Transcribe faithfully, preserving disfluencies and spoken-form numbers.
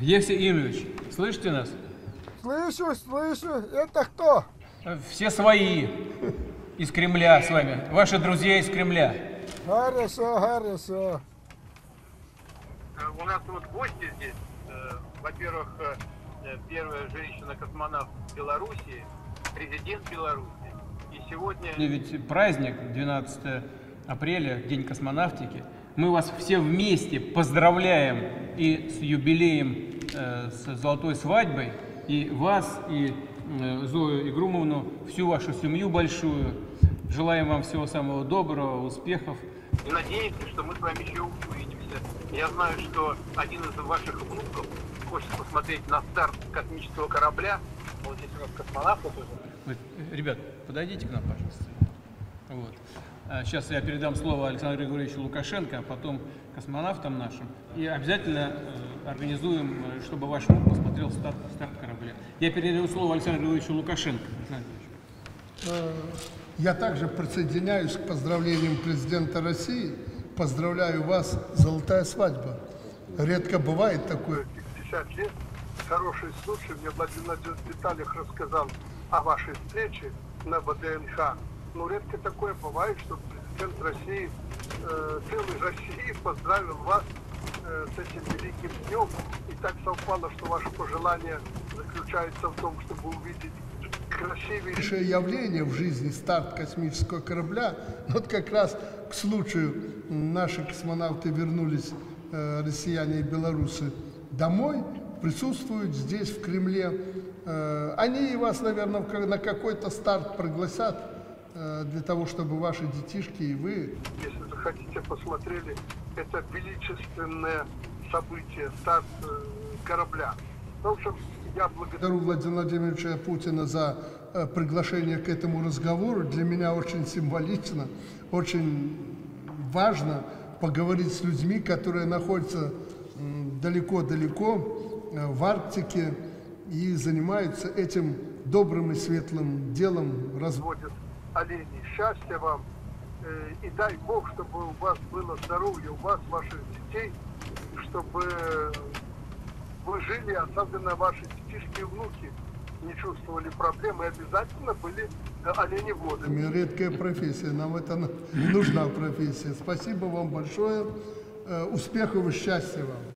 Евгений Ильич, слышите нас? Слышу, слышу. Это кто? Все свои. Из Кремля с вами. Ваши друзья из Кремля. Хорошо, хорошо. У нас вот гости здесь. Во-первых, первая женщина-космонавт Беларуси, президент Беларуси. И сегодня... Ведь праздник, двенадцатое апреля, День космонавтики. Мы вас все вместе поздравляем и с юбилеем, э, с золотой свадьбой, и вас, и э, Зою Игрумовну, всю вашу семью большую. Желаем вам всего самого доброго, успехов. И надеемся, что мы с вами еще увидимся. Я знаю, что один из ваших внуков хочет посмотреть на старт космического корабля. Вот здесь у нас космонавтов. Ребят, подойдите к нам, пожалуйста. Вот. Сейчас я передам слово Александру Григорьевичу Лукашенко, а потом космонавтам нашим. И обязательно э, организуем, чтобы ваш муж посмотрел старт, старт корабля. Я передаю слово Александру Григорьевичу Лукашенко. Александр Григорьевич. Я также присоединяюсь к поздравлениям президента России. Поздравляю вас, золотая свадьба. Редко бывает такое. пятьдесят лет. Хороший случай. Мне Владимир Владимирович в деталях рассказал о вашей встрече на ВДНХ. Ну, редко такое бывает, что президент России, э, целой России поздравил вас э, с этим великим днем. И так совпало, что ваше пожелание заключается в том, чтобы увидеть красивейшее явление в жизни, старт космического корабля. Вот как раз к случаю наши космонавты вернулись, э, россияне и белорусы, домой, присутствуют здесь, в Кремле. Э, они вас, наверное, на какой-то старт пригласят, для того, чтобы ваши детишки и вы... Если захотите, посмотрели это величественное событие, старт корабля. В общем, я благодарю Владимира Владимировича Путина за приглашение к этому разговору. Для меня очень символично, очень важно поговорить с людьми, которые находятся далеко-далеко, в Арктике, и занимаются этим добрым и светлым делом, разводят оленей. Счастья вам, и дай Бог, чтобы у вас было здоровье, у вас, ваших детей, чтобы вы жили, особенно ваши детишки и внуки не чувствовали проблемы, и обязательно были оленеводами. Редкая профессия, нам это нужна профессия. Спасибо вам большое, успехов и счастья вам.